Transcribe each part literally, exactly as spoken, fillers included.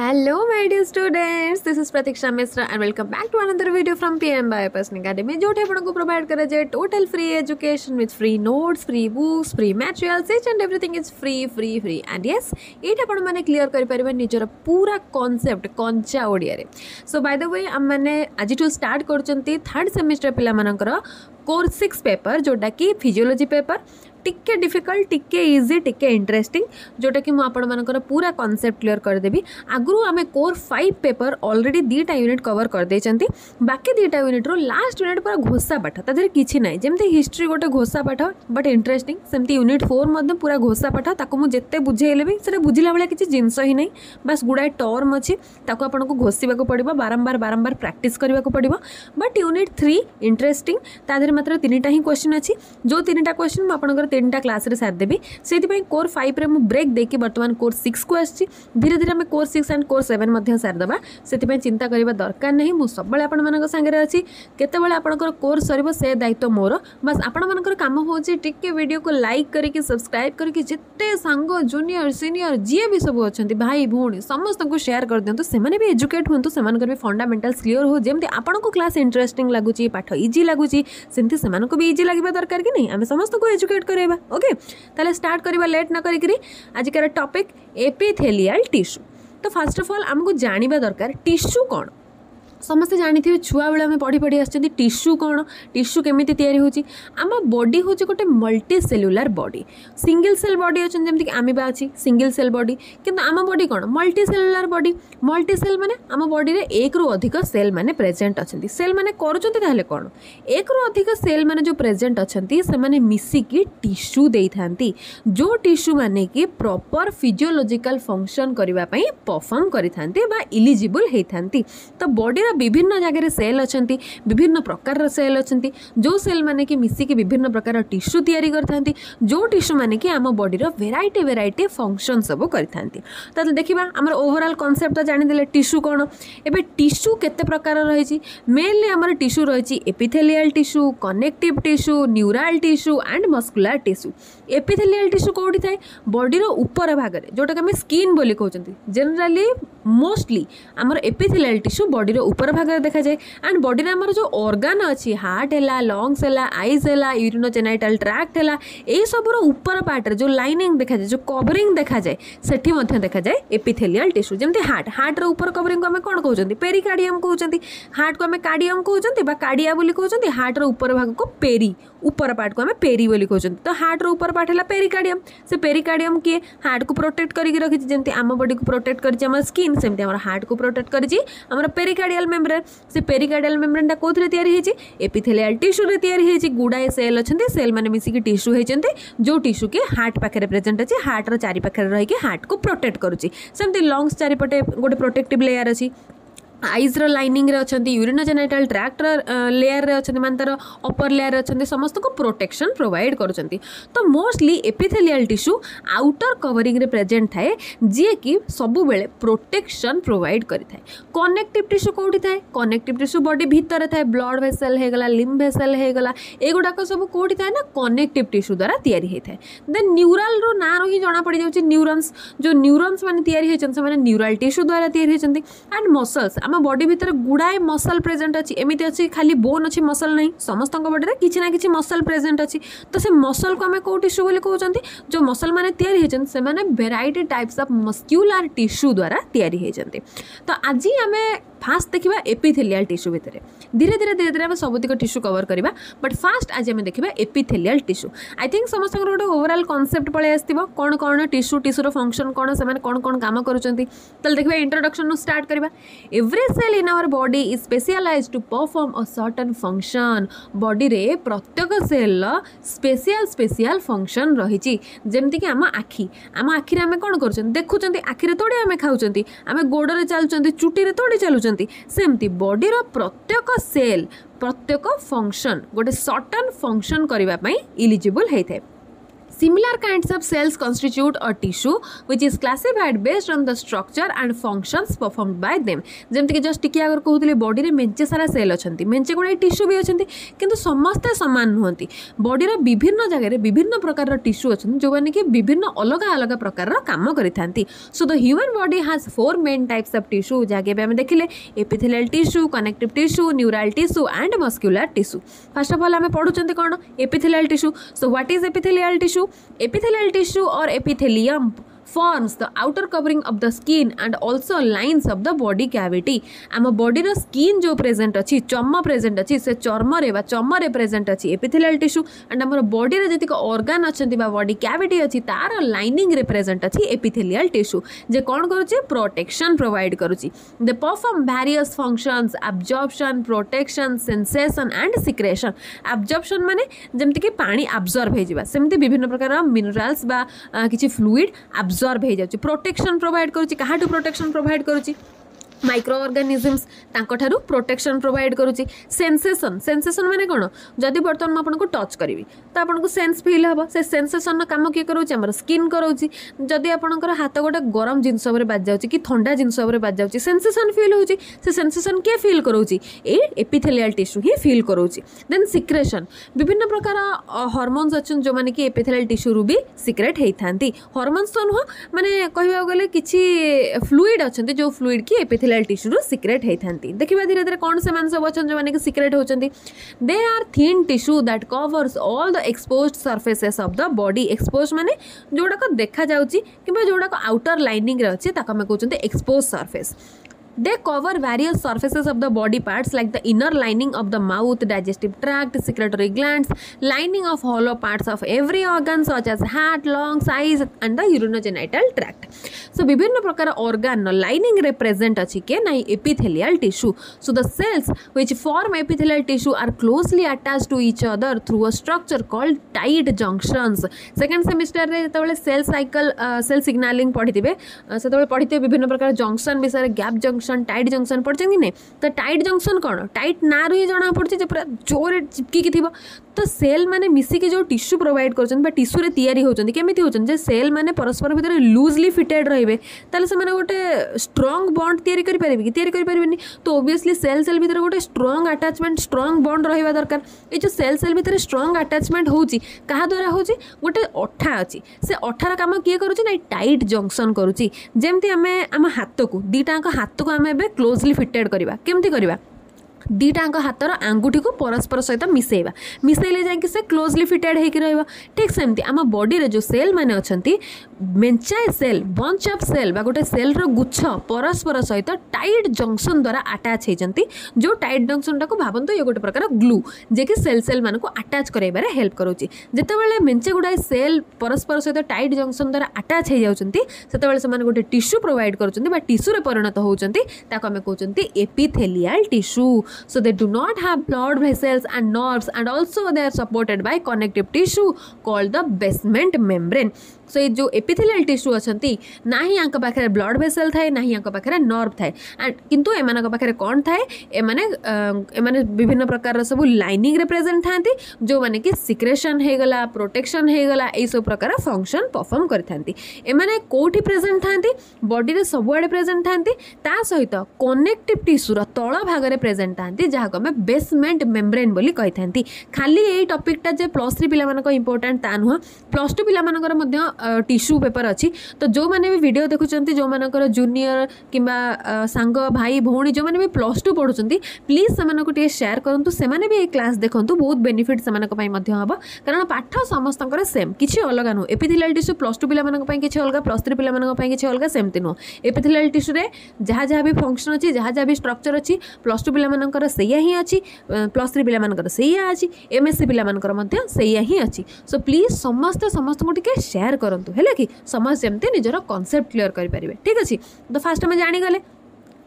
Hello my dear students, this is Pratiksha Mishra and welcome back to another video from PM bio person academy, जो आपको provide करे जे total free education with free notes, free books, free materials, each and everything is free free free and yes एटा आपण माने clear करि परबे निजर पूरा कांसेप्ट कंचा ओडिया रे। सो बाय द वे हम माने आज टू स्टार्ट करचंती थर्ड सेमेस्टर पिला मानकर कोर्स सिक्स पेपर, जोटा कि फिजियोलोजी पेपर टिके डिफिकल्ट, टिके इजी, टिके इंटरेस्टिंग, जोटा कि मुझे पूरा कॉन्सेप्ट क्लियर करदेवी। आगुरी आम कोर फाइव पेपर ऑलरेडी दीटा यूनिट कवर करदे, बाकी दीटा यूनिट रो लास्ट यूनिट पूरा घोषा पाठ, तादर किसी ना जमी हिस्ट्री गोटे घोषा पाठ बट इंटरेस्टिंग, सेमती यूनिट फोर पूरा घोषा पाठ, ताको मु जेते बुझेले भी से बुझला भाया किसी जिनस ही नहीं, बस गुड़ाए टर्म अच्छी ताको आपको घोषा पड़ो, बारंबार बारंबार प्रैक्टिस करने को पड़ो। बट यूनिट थ्री इंटरेस्टिंग, तादर मात्र तीन ही क्वेश्चन अच्छी, जो तीन क्वेश्चन मुझे तीन टा क्लास रे साथ देबी। से कोर फाइव रे मु ब्रेक देके बर्तमान कोर सिक्स को आसी, धीरे धीरे आम core six and core seven मध्य सार दबा, से चिंता करने दरकार नहीं। मु सब बेले आपण मानक संगे अछि, केतेबेले आपनकर कोर्स सरिबो से दायित्व मोर, बस आपनकर काम होछि टिके वीडियो को लाइक करके सब्सक्राइब करके जिते संग जूनियर सीनियर जे भी सब अछंती भाई भूणी समस्त को शेयर कर दियंतु, से माने भी एजुकेट होंतु, से मानकर भी फंडामेंटल्स क्लियर हो, जेमते आपनको क्लास इंटरेस्टिंग लागुछि, पाठ इजी लागुछि, सेमते से मानको भी इजी लागिबा दरकार कि नहीं, आम समस्त को एजुकेट कर। ओके okay, स्टार्ट करवा लेट न करी आजिकार टॉपिक एपिथेलियल टिश्यू। तो फर्स्ट ऑफ ऑल आमको जानिबा दरकार टिश्यू कौन, समस्ते जानी थे छुआ बेले पढ़ी पढ़ी आसछथि टिश्यू कौन, टिश्यू केमिति तयारी होछि। आम बॉडी होछि गोटे multicellular body, single cell body अछि जेमति कि आमीबा अछि सिंगल सेल बॉडी, किंतु आम बॉडी कौन multicellular body. Multi cell माने आम बॉडी रे एक रु अधिक सेल माने प्रेजेंट अछि, सेल माने करछथि ताले कौन, एक रु अधिक सेल माने जो प्रेजेंट अछि से माने मिसी कि टिश्यू देइथांती, जो टिश्यू माने कि प्रॉपर फिजियोलॉजिकल फंक्शन करबा पई परफॉर्म करिथांती बा एलिजिबल हेइथांती। तो बॉडी विभिन्न जगह सेल अच्छा, विभिन्न प्रकार सेल अच्छा, जो सेल माने कि मिसिकी विभिन्न प्रकार टिश्यू तैयारी करथांती, जो टिश्यू माने कि आम बॉडी रो वेराइटी वेराइटी फंक्शन सब करथांती। ताले देखिबा हमर ओवरऑल कांसेप्ट जानि देले टिश्यू कोन। एबे टिश्यू केते प्रकार रहिछि, मेनली हमर टिश्यू रहिछि epithelial tissue, connective tissue, neural tissue and muscular tissue. Epithelial tissue कोठी थाए बॉडी रो ऊपर भाग रे, जोटा कि हम स्किन बोली कहउचंती, जनरली मोस्टली आमर एपिथेलियल टिश्यू बॉडी रो ऊपर भाग देखा जाए। एंड बॉडी रे आमर जो ऑर्गन अच्छी हार्ट है, लंग्स है, आईज है, यूरिनोजेनाइटल ट्रैक्ट है, ये सब रो ऊपर पार्ट रे जो लाइनिंग देखा जाए, जो कवरिंग देखा जाए, सेठी मध्य देखा जाए एपिथेलियल टिश्यू। जमते हार्ट, हार्ट रो ऊपर कवरिंग को हम कोन कहउचंती पेरिकार्डियम कहउचंती, हार्ट को हम कार्डियम कहउचंती बा कार्डिया बोली कहउचंती, हार्ट रो ऊपर भाग को पेरी, ऊपर पार्ट को हम पेरी बोली कहउचंती। तो हार्ट रो ऊपर पार्ट है पेरिकार्डियम, से पेरिकार्डियम किए हार्ट को प्रोटेक्ट करके रखी, जमते आम बॉडी को प्रोटेक्ट करछि आम स्किन, सेमती हमर हार्ट को प्रोटेक्ट करछि हमर पेरिकार्डियल मेम्ब्रेन। से पेरिकार्डियल मेम्ब्रेन टा कोथरे तयारी हेछि, एपिथेलियल टिश्यू रे तयारी हेछि, गुडाए सेल अछन्ते, सेल माने मिसी कि टिश्यू हेछन्ते, जो टिश्यू के हार्ट पाखरे प्रेजेंट अछि, हार्ट रो चारि पाखरे रहि के हार्ट को प्रोटेक्ट करूछि। सेमते लंग्स चारि पटे गोटे प्रोटेक्टिव लेयर अछि, आईज रो लाइनिंग रे अच्छा, यूरिनोजेनाइटल ट्रैक्ट लेयर रे अच्छा, मान तार अपर लेयर अच्छा, समस्त को प्रोटेक्शन प्रोवाइड करुँच। तो mostly epithelial tissue outer covering रे प्रेजेंट थाए, जे कि सबु बेले प्रोटेक्शन प्रोवाइड करि थाए। कनेक्टिव टिश्यू कोठी थाए, कनेक्टिव टिश्यू बॉडी भीतर थाए, ब्लड भेसल हेगला, लिम्फ भेसल हेगला, एगुडाक सब कोठी थाए ना कनेक्टिव टिश्यू द्वारा तयारी हे थाए। देन न्यूरल रो ना रो ही जना पड़ जाउछि न्यूरॉन्स, जो न्यूरॉन्स माने तयारी हेछन से माने न्यूरल टिश्यू द्वारा तयारी हेछन। एंड मसल्स, आम बॉडी भीतर गुड़ाए मसल प्रेजेंट अच्छी, एमती अच्छी खाली बोन अच्छी मसल नहीं, समस्त बॉडी में किसी ना कि मसल प्रेजेंट अच्छी। तो से मसल को आम कौ टिश्यू बोली कहते, जो मसल मैंने या से मैंने variety types of muscular tissue द्वारा या। तो आज आम फास्ट देखा एपिथेलियल टिश्यू भितर, धीरे धीरे धीरे धीरे आम सबुतिक टिश्यू कवर करवा, बट फास्ट आज आम देखा एपिथेलियल टिश्यू। आई थिंक समस्त गोटे ओवरऑल कॉन्सेप्ट पलि आसो, कौन कौन टिश्यू, टिश्यूर फंक्शन कौन, से कौन कौन काम करुँच। देखा इंट्रोडक्शन स्टार्ट करवा। Every cell in our body is specialised to perform a certain function, body रे प्रत्येक सेल स्पेशल स्पेशल फंक्शन रही, जमती कि आम आखि, आम आखि आम कौन कर देखुं, आखिरे थोड़े आम खाऊँ, आम गोड़े चलुं, चुटी थोड़े चलुं, सेमती बॉडी रो प्रत्येक सेल प्रत्येक फंक्शन गोटे सर्टेन फंक्शन करने इलिजिबल होता है। Similar kinds of cells constitute a tissue which is classified based on the structure and functions performed by them. जेमती कि जस्ट टिके आगर कहूँ बॉडी रे मेंचे सारा सेल अच्छे मेंचे गुड़ाई टीस्यू भी अच्छे किंतु समस्ते सामान नुहति बॉडी रे विभिन्न जगह विभिन्न प्रकार टीस्यू अच्छे जो मैंने कि विभिन्न अलग अलग प्रकार काम करिथांती. So the human body has four main types of tissue जहाँ आम देखिले epithelial tissue connective tissue neural tissue and muscular tissue. First of all आम पढ़ुचंती कोन epithelial tissue. So what is epithelial tissue. Epithelial tissue or epithelium forms the outer covering of the skin and also lines of the body cavity. आम body रो skin जो present अच्छी चर्म present अच्छी से चर्म रे बा चर्म रे प्रेजेंट अच्छी एपिथेलियल टिश्यू एंड आम बॉडी रे जतिक ऑर्गन अछंती बा बॉडी कैविटी अच्छी तार लाइनिंग रे प्रेजेंट अच्छी एपिथेलियल टिश्यू जे कोन करूची प्रोटेक्शन प्रोवाइड करूची. They perform various functions absorption protection sensation and secretion. Absorption माने जेमति कि पानी एब्जॉर्ब हे जिबा सेमति विभिन्न प्रकार मिनरल्स बा किछि फ्लूइड एब्जॉर्ब अब्जर्व हो जाउची. प्रोटेक्शन प्रोवाइड करूची काहाटू प्रोटेक्शन प्रोवाइड करूची माइक्रो ऑर्गेनिजम्स तांको ठारू प्रोटेक्शन प्रोवाइड करूची. सेंसेशन सेंसेशन माने कोन जदी बर्तन म आपनको टच करबी त आपनको सेंस फील हबो से सेंसेशन न काम के करूची हमर स्किन करूची जदी आपनकर हाथ गोटे गरम जिंस ऊपर बाज जाउची कि ठंडा जिंस ऊपर बाज जाउची सेंसेशन फील होउची से सेंसेशन के फील करूची ए एपिथेलियल टिश्यू ही फील करूची. देन सिक्रेशन विभिन्न प्रकार हार्मोन्स अछन जो माने कि एपिथेलियल टिश्यू रु भी सिक्रेट हेई थांती. हार्मोन्स तो न माने कहबा गेले किछि फ्लूइड अछन जो फ्लूइड कि एपिथेलियल टिश्यू रु सिक्रेट हेई थांती. देखिबा धीरे धीरे कोन से मान सब अछन जे माने कि सिक्रेट होचंती. They are thin tissue that covers all the exposed surfaces of the body. Expose माने जोडा को देखा जाउची किबा जोडा को आउटर लाइनिंग रे अछि ताका हम कहउचंती expose surface. They cover various surfaces of the body parts like the inner lining of the mouth, digestive tract, secretory glands, lining of hollow parts of every organ such as heart, lungs, eyes and the urogenital tract. So विभिन्न प्रकार organ lining represent अछि के ना epithelial tissue. So the cells which form epithelial tissue are closely attached to each other through a structure called tight junctions. Second semester रे जेतबेले cell cycle uh, cell signaling पढ़िथिबे सेतबेले पढ़िथिबे विभिन्न प्रकार junction बिषय रे gap junction tight junction पड़ते कि नहीं तो tight junction कौन टाइट ना रु जना पड़े जो पूरा जोर चिपकिकी थी तो सेल मैंने मिसिकी जो टिश्यू प्रोवाइड कर टिश्यू रे तैयारी होती केमिति होती सेल मैंने परस्पर भितर लूजली फिटेड रहे से गोटे स्ट्रंग बॉन्ड तैयारी करि परिबे कि तैयारी करि परिबेनी तो ओब्वियसली सेल सेल भितर गोटे स्ट्रंग अटैचमेंट स्ट्रंग बॉन्ड रहिबा दरकार. ए जो सेल सेल भितर स्ट्रंग अटैचमेंट होउची कहा द्वारा होउची गोटे अठा अछि से अठार काम किए करूची ना टाइट जंक्शन करूची. जेमती आमे आम हाथ को दीटाक हाथ को आमे बे क्लोजली फिटेड करबा केमती करबा दीटा हाथर आंगुठी को परस्पर सहित मिसेवा मिसेले जाकि से क्लोजली फिटेड होकर रहा. ठीक सेमती आम बॉडी रे जो सेल माने अच्छे मेंचाए सेल बंच ऑफ सेल बा गोटे सेल रो गुच्छ परस्पर सहित टाइट जंक्शन द्वारा अटैच होती जो टाइट जंक्शन टाक भावतु ये गोटे प्रकार ग्लू जे कि सेल सेल मानक अटैच कराइबार हेल्प करूची. जेतेबेले मेंचे गुडाए सेल परस्पर सहित टाइट जंक्शन द्वारा अटैच हो जाउचंती सेतेबेले समान गोटे टिश्यू प्रोवाइड करूचंती बा टिश्यू रे परिणत होउचंती ताको आमे कहउचंती epithelial tissue. So they do not have blood vessels and nerves and also they are supported by connective tissue called the basement membrane. So ये जो एपिथेलियल टिश्यू अच्छे ना ही यहाँ पाखे ब्लड भेसेल थाए ना ही यहाँ पाखे नर्व थाए किंतु एमानक पाखे कौन थाए एमाने एमाने विभिन्न प्रकार सब लाइनिंग रे प्रेजेंट थांती जो माने कि सिक्रेशन हो गला प्रोटेक्शन हो गला ए सब प्रकार फंक्शन परफॉर्म करथांती. एमाने कोठी प्रेजेंट थांती बॉडी रे सब आड़े प्रेजेंट थांती ता सहित कनेक्टिव टिश्यू रो तळ भाग रे प्रेजेंट थांती जहाको हम बेसमेंट मेम्ब्रेन बोली कहि थांती. खाली ए टॉपिक टा जे प्लस थ्री पिला मानक इंपोर्टेंट ता नुह प्लस टू पिला मानकर मध्य टिश्यू पेपर अच्छी तो जो मैंने भी वीडियो देखुंट जो मानकर जूनियर किंबा सांग भाई भौणी जो मैंने भी प्लस टू पढ़ुंट प्लीज से शेयर करूँ से भी ये क्लास देखूँ बहुत बेनिफिट से हम कारण पाठ समस्त सेम किसी अलग नुह एपिथेलियल टिश्यू प्लस टू पाई कि अलग प्लस थ्री पाई कि अलग सेमती नुह एपिथेलियल टिश्यू रे जहाँ जहाँ भी फंक्शन अच्छी जहाँ जहाँ भी स्ट्रक्चर अच्छी प्लस टू पाकर ही अच्छी प्लस थ्री पाकर अच्छी एमएससी पाकर ही अच्छी. सो प्लीज समस्त समस्त को शेयर कर करंतु हेला कि समझ जमते निजरो कॉन्सेप्ट क्लियर करि परिबे. ठीक अछि तो फास्ट हम जानि गले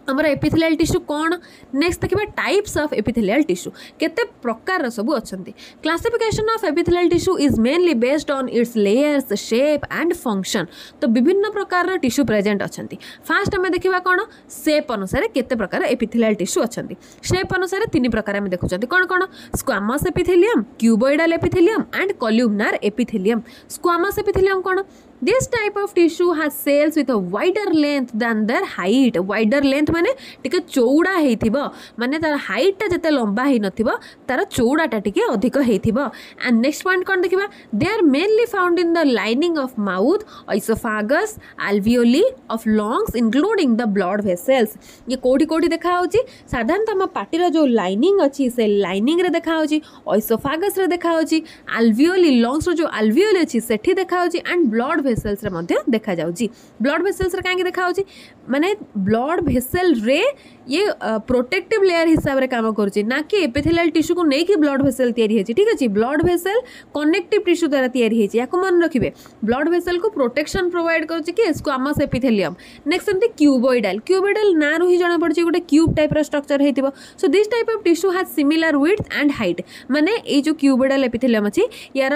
आमर एपिथेलियल टिश्यू कौन नेक्स्ट देखिए टाइप्स ऑफ एपिथेलियल टिश्यू केते प्रकार सब अच्छा classification of epithelial tissue is mainly based on its layers shape and function. तो विभिन्न प्रकार टिश्यू प्रेजेंट अच्छा फास्ट आम देखा कौन शेप अनुसार केते प्रकार एपिथेलियल टिश्यू अच्छा शेप अनुसार तीन प्रकार आम देखुं कौन कौन squamous epithelium cuboidal epithelium and columnar epithelium. Squamous epithelium कौन this type of tissue has cells with a wider length than their height। wider length माने टिके चौड़ा होइथिबो माने तार हाइट ता जते लंबा होई नथिबो तार चौड़ा ता टिके अधिक होइथिबो। एंड नेक्स्ट पॉइंट कोन देखिबा they are mainly found in the lining of mouth oesophagus alveoli of lungs including the blood vessels. ये कोठी कोठी देखा होची साधारण तम पाटी रो जो लाइनिंग अछि से लाइनिंग रे देखा होची इसोफेगस रे देखा होची अल्वियोली लंग्स रो जो अल्वियोली अछि सेठी देखा होची एंड ब्लड भेसल्स रे देखा जाउची। ब्लड भेसल्स रे काहे देखा होची माने ब्लड भेसल रे ये प्रोटेक्टिव लेयर हिसाब रे काम करूची ना कि एपिथेलियल टिश्यू को नहीं कि ब्लड भेसल तैयारी होची। ठीक अछि ब्लड भेसल कनेक्टिव टिश्यू द्वारा तैयारी होची याको मन रखिबे ब्लड भेसल को प्रोटेक्शन प्रोवाइड करूची कि इसको आमस एपिथेलियम। नेक्स्ट हमते क्यूबोइडल क्यूबोइडल ना रही जना पड़ची गोटे क्यूब टाइप रा स्ट्रक्चर हेतिबो। So this type of tissue has similar width and height माने ए जो क्यूबोइडल एपिथेलियम अछि यार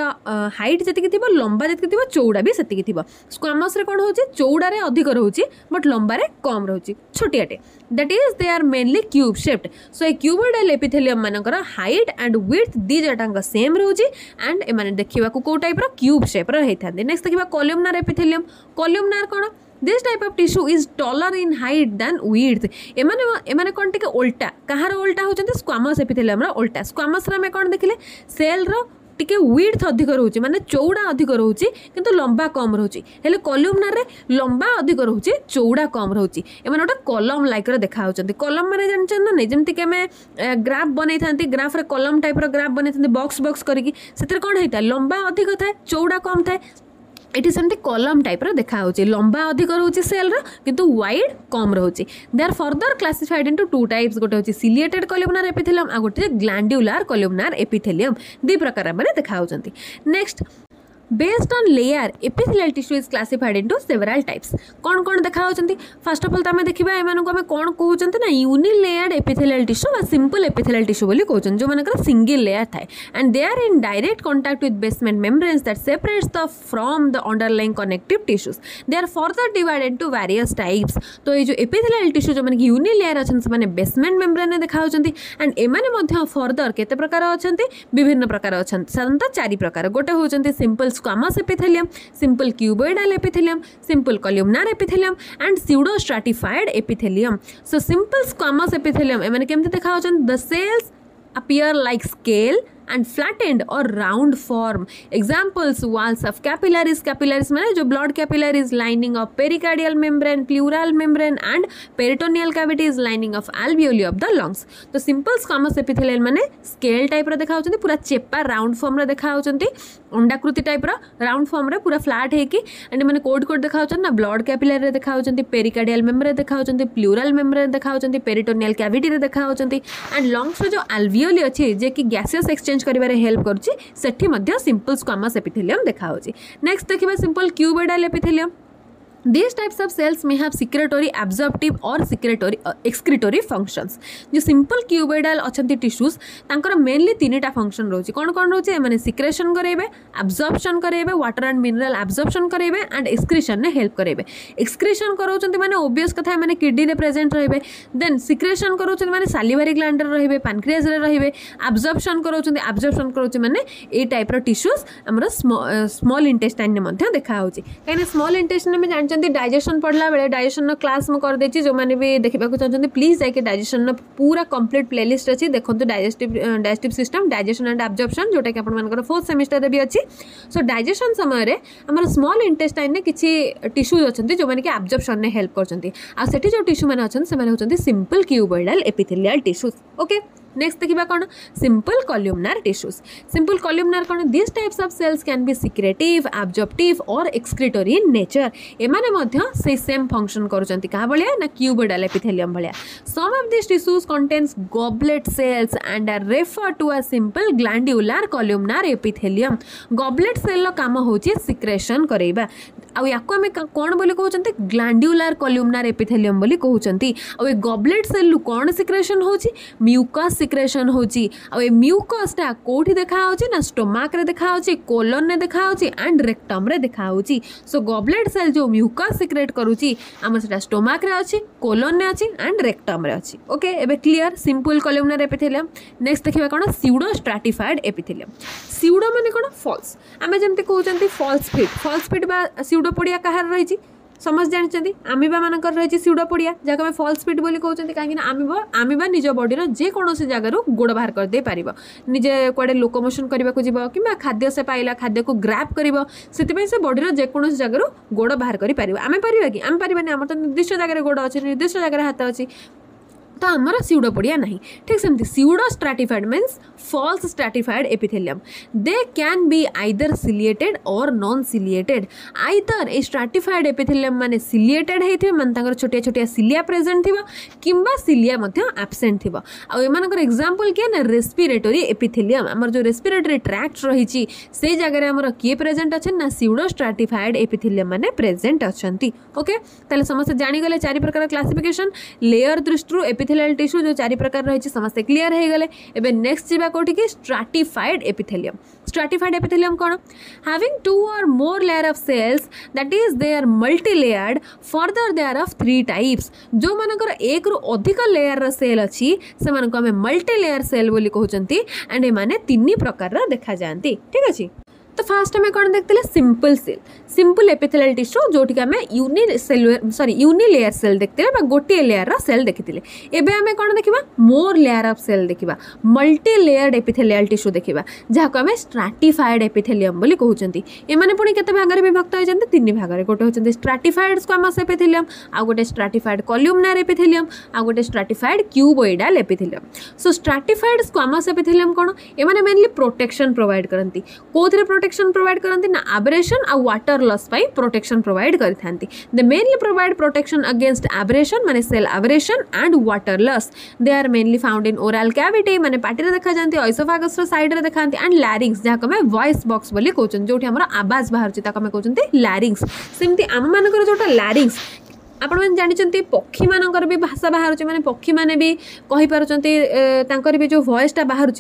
हाइट जतिकि थिबो लंबा जतिकि थिबो चौड़ा भी सेतिकि स्क्वामस रे कौन हो चौड़ा रे अधिक रोचे बट लंबा कम रोचे छोटियाटे that is they are mainly cube shaped. सो ए क्यूबोइडल एपिथेलियम मानकर हाइट एंड विड्थ दी जटांग सेम रोचे एंड ए माने देखिबा को टाइप रो क्यूब शेप रो हेथांदे। नेक्स्ट देखिबा कॉलमनार एपिथेलियम। कॉलमनार कौन this type of tissue is taller in height than width एमाने एमाने कौन टिके ओल्टा कहार ओल्टा होचंते स्क्वामस एपिथेलियम रो ओल्टा। स्क्वामस रे कौन देखिले सेल रो टिके विड्थ अधिक रोचे माने चौड़ा अधिक रोचे किंतु लंबा कम रोचे हेले कॉलमनार रे लंबा अधिक रोचे चौड़ा कम रोचे एमन ओटा कॉलम लाइक रे देखा होचंती। कॉलम माने जानचन ना नै जेमति के में ग्राफ बनै थांती ग्राफ रे कॉलम टाइप रो ग्राफ बनै थांती बॉक्स बॉक्स करकी सेतर कोन होइता लंबा अधिक थाए चौड़ा कम थाए एटी सेमती कॉलम टाइप रो देखा होचे लंबा अधिक रोचे सेल रो किंतु वाइड कम रोचे। They are further classified into two types गोटे होचे सिलिएटेड कॉलमनार एपिथेलियम आ गोटे ग्लैंडुलर कॉलमनार एपिथेलियम दी प्रकार माने देखा होचंती। Next based on layer epithelial tissue is classified into several types कौन कौन देखा होचंती। फर्स्ट ऑफ ऑल तमे देखिबा एमन को हमें कौन कहउचंती ना यूनिलेयर्ड एपिथेलियल टिश्यू बा सिंपल एपिथेलियल टिश्यू बोली कहउचन जो मानकर सिंगल लेयर थाए and they are in direct contact with basement membranes that separates the from the underlying connective tissues. They are further divided into various types. तो ये जो epithelial tissue जो माने यूनिलेयर अछन से माने बेसमेंट मेम्ब्रेन ने देखा होचंती एंड एमन मध्य फर्दर केते प्रकार अछंती विभिन्न प्रकार अछंती साधारणतः चारि प्रकार गोटे होचंती simple squamous epithelium simple cuboidal epithelium simple columnar epithelium and pseudo stratified epithelium. So simple squamous epithelium एमने केमते देखा होचन the cells appear like scale and flattened or round form। Examples walls of capillaries capillaries माने जो blood capillaries lining of pericardial membrane pleural membrane and peritoneal cavities lining of alveoli of the lungs। तो simple squamous epithelial माने scale type रा देखा होचंती पूरा चेपा round form रा देखा होचंती अंडाकृति टाइप रा round form रा पूरा flat है कि एंड माने कोड कोड देखा होचन ना blood capillary रे देखा होचंती pericardial membrane देखा होचंती pleural membrane देखा होचंती peritoneal cavity रे देखा होचंती एंड lungs रो जो alveoli अछि जे कि gaseous exchange करिवारे हेल्प करूची सेठी मध्य सिंपल स्क्वामस एपिथेलियम देखा होची। नेक्स्ट देखिबा simple cuboidal epithelium. These types of cells may have secretory absorptive or secretory uh, excretory functions। जो simple cuboidal अछंती tissues तांकर मेनली तीन टा फंक्शन रोची कौन कौन रोची एमाने सिक्रेशन करेबे एब्जॉर्प्शन करेबे वाटर एंड मिनरल एब्जॉर्प्शन करेबे एंड एक्सक्रीशन ने हेल्प करेबे। एक्सक्रीशन करौचंती माने ऑब्वियस कथा माने किडनी रे प्रेजेंट रहबे देन सिक्रेशन करौचंती माने सैलिवरी ग्लैंड रे रहबे पैनक्रियास रे रहबे एब्जॉर्प्शन करौचंती एब्जॉर्प्शन करौची माने ए टाइप रो टिश्यूज हमर स्मॉल इंटेस्टाइन ने मध्ये देखा होची काहे स्मॉल इंटेस्टाइन में डाइजेशन पढ़ला बेले डाइजेशन क्लास में कर देछि जो माने भी देखबा को चाहते प्लीज जाके डाइजेशन पूरा कंप्लीट प्लेलिस्ट अछि देखंतु digestive digestive system digestion and absorption जोटा कि आपण मानकर फोर्थ सेमेस्टर रे भी अछि। सो डाइजेशन समय रे हमर स्मॉल इंटेस्टाइन ने किछि टिश्यूज अछंती जो माने कि एब्जॉर्प्शन ने हेल्प करछंती आ सेठी जो टिश्यू माने अछन से माने होचंती simple cuboidal epithelial tissues. Okay next देखिबा कोन simple columnar tissues. Simple columnar कोन this types of cells can be secretive absorptive or excretory in nature. एमाने मध्य से सेम फंक्शन करजंती का भलिया ना क्यूबोइडल एपिथेलियम भलिया। Some of this tissues contains goblet cells and are refer to a simple glandular columnar epithelium. Goblet cell लो काम होची secretion करेबा आ याको हमें कोन बोली कहउचंती ग्लैंडुलर कॉलमनार एपिथेलियम बोली कहउचंती। आ गॉबलेट सेल लो कोन सिक्रेशन होची म्यूकस सिक्रेशन होची। आ ए म्यूकस टा कोठी देखा होची ना स्टोमक रे देखा होची कोलन रे देखा होची एंड रेक्टम रे देखा होची। सो गॉबलेट सेल जो म्यूकस सिक्रेट करूची हम सेटा स्टोमक रे अछि कोलन रे अछि एंड रेक्टम रे अछि। ओके एबे clear simple columnar epithelium. Next देखिबा कोन स्यूडो स्ट्रैटिफाइड एपिथेलियम। स्यूडो माने कोन फॉल्स हमें जेमते कहउचंती फॉल्स फिट। फॉल्स फिट बा स्यूडो पड़िया कहार रही समझ जानते आमिबा मानक रही स्यूडो पड़िया जहाँ आम फॉल्स फिट बोली कहते कहीं आमिबा आमिबा निज बॉडीर जेकोसी से जगार गोड़ बाहर करदे पार निजे कड़े लोकोमोशन करने को जीव कि खाद्य से पाइला खाद्य को ग्राप कर से बॉडीर जेकोसी जगार गोड़ बाहर कर आम पार कि आम पारानी आम तो निर्दिष्ट जगह गोड़ अच्छे निर्दिष्ट जगह हाथ अच्छी तो आमर स्यूडो पड़िया नहीं। ठीक सेमती pseudo stratified means false stratified epithelium. They can be either ciliated or non ciliated. Either a stratified epithelium माने सिलिएटेड होते मानते छोटिया छोटिया सिलिया प्रेजेंट थी किंबा सिलिया मध्य एब्सेंट थी। आ एमानकर एग्जांपल क्या ना रेस्पिरेटरी एपिथेलियम आमर जो रेस्पिरेटरी ट्रैक्ट रही से जगह आमर किए प्रेजेंट अच्छे ना स्यूडो स्ट्रैटिफाइड एपिथेलियम माने प्रेजेंट अच्छे। ओके ताले समस्त जानीगले चारि प्रकार क्लासिफिकेशन लेयर दृष्टि एपिथेलियल टिश्यू जो चारि प्रकार रही समस्ते क्लीयर हो गले। एबे नेक्स्ट जीवा कोठी की स्ट्रैटिफाइड एपिथेलियम। स्ट्रैटिफाइड एपिथेलियम कौन having two or more layer of cells that is they are multi layered further they are of three types. जो मानकर एक रु अधिक लेयर सेल अच्छी से मानकर हमें मल्टी लेयर सेल बोली कहउचंती एंड ए माने तीन प्रकार देखा जाती। ठीक अछि तो फास्ट हमें कौन देखते simple cell simple epithelial tissue जोटी आम uni cell sorry uni layer cell देखते गोटे लेयर सेल देखते एवं आम कौन देखा मोर लेयर ऑफ सेल देखा मल्टी लेयर्ड एपिथेलियल टिश्यू देखा जहाँ को आम स्ट्रैटिफाइड एपिथेलियम बोली कहते एमने पुणी केते भागर विभक्त होती तीन भागर गोटे होती स्ट्रैटिफाइड स्क्वामस एपिथेलियम आ गोटे स्ट्रैटिफाइड कॉलमनार एपिथेलियम आ गोटे stratified cuboidal epithelium. So stratified squamous epithelium कौन एमने मेनली प्रोटेक्शन प्रोवाइड करती कौन प्रोटेक्शन प्रोटेक्शन प्रोवाइड करती ना एब्रेशन आ वाटर लॉस पाई प्रोटेक्शन प्रोवाइड करती। They mainly provide protection against abrasion माने cell abrasion and water loss. They are mainly found in oral cavity माने पाटी रे देखा जानती आइसोफेगस रो साइड रे देखांती एंड लैरिंग्स जहाँ को वॉइस बॉक्स बोली कहउचन जोठी हमर आवाज बाहर ताको हम कहउचन लैरिंग्स। सेमती आम मानकर जोटा लैरिंग्स आपण मैंने जानते पक्षी मानकर भी भाषा बाहर माने पक्षी मैंने भी कहींपर भी जो वॉइसटा बाहर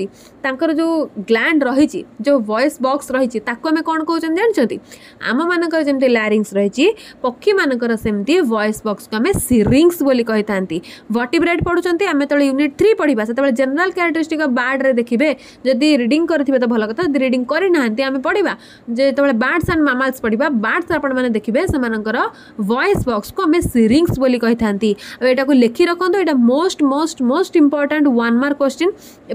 जो ग्लैंड रही जो वॉइस बॉक्स रही आम कौन कौन जानते आम मानकर जमी लैरिंग्स रही पक्षी मानकर सेमती वॉइस बॉक्स को आम सीरिंग्स बोली कही था। वर्टिब्रेट पढ़ुंत आम जो यूनिट थ्री पढ़ा से जनरल कैरेक्टरिस्टिक बर्ड रे देखिए जदि रीडिंग करेंगे तो भल कथा जब रिडिंग करना आम पढ़ा जो बर्ड्स एंड मामल्स पढ़ा बर्ड्स आपने देखिए से वॉइस बॉक्स को आम सीरिंग्स बोली कही था। एटा को लिखि रखु एटा most most most important one mark question.